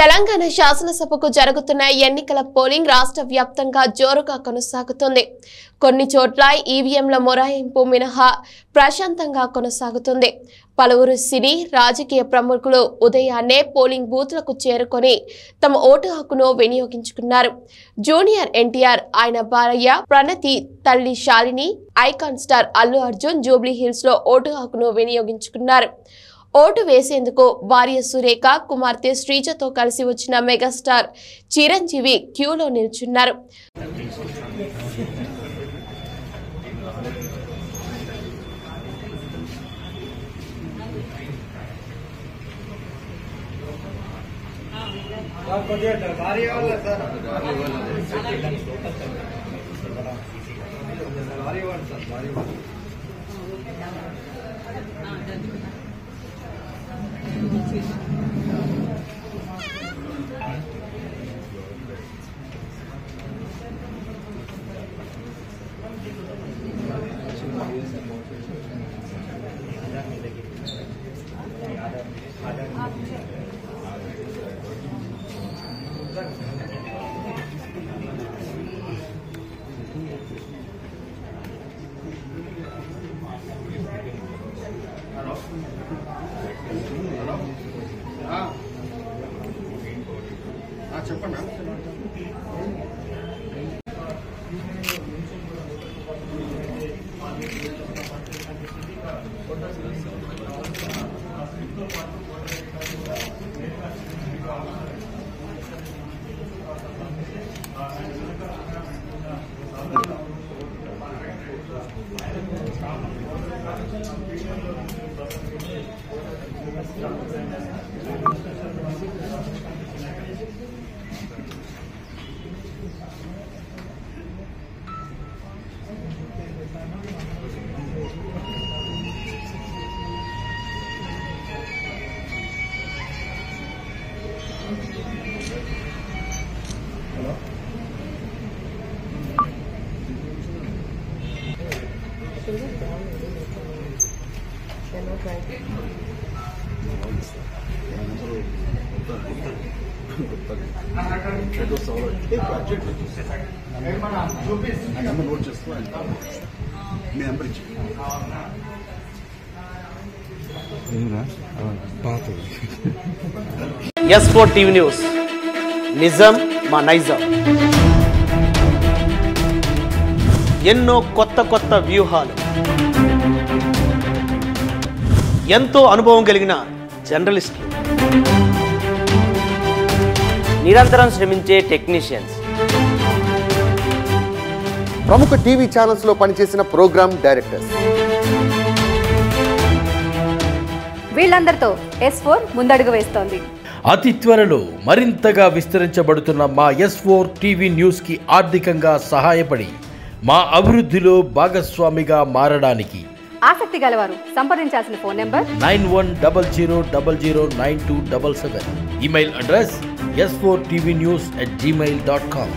తెలంగాణ శాసనసభకు జరుగుతున్న ఎన్నికల పోలింగ్ రాష్ట్ర వ్యాప్తంగా జోరుగా కొనసాగుతుంది. కొన్ని చోట్ల ఈవీఎంల మొరాయింపు మినహా ప్రశాంతంగా కొనసాగుతుంది. పలువురు సినీ రాజకీయ ప్రముఖులు ఉదయాన్నే పోలింగ్ బూత్లకు చేరుకొని తమ ఓటు హక్కును వినియోగించుకున్నారు. జూనియర్ ఎన్టీఆర్, ఆయన భార్య ప్రణతి, తల్లి Shalini, icon star Allu Arjun Jubilee hills లో ఓటు హక్కును వినియోగించుకున్నారు. ఓటు వేసేందుకు భార్య సురేఖ, కుమార్తె శ్రీజతో కలిసి వచ్చిన మెగాస్టార్ చిరంజీవి క్యూలో నిల్చున్నారు. S4 TV News. నిజం మా నైజం. ఎన్నో కొత్త వ్యూహాలు, ఎంతో అనుభవం కలిగిన జర్నలిస్టులు, నిరంతరం శ్రమించే టెక్నీషియన్స్, ప్రముఖ టీవీ ఛానల్స్ లో పనిచేసిన ప్రోగ్రామ్ డైరెక్టర్స్, వీళ్ళందరితో S4 ముందడుగు వేస్తోంది. అతి త్వరలో మరింతగా విస్తరించబడుతున్న మా S4 టీవీ న్యూస్కి ఆర్థికంగా సహాయపడి మా అభివృద్ధిలో భాగస్వామిగా మారడానికి ఆసక్తి గలవారు సంప్రదించాల్సిన phone number 9100009277, email address s4tvnews@gmail.com.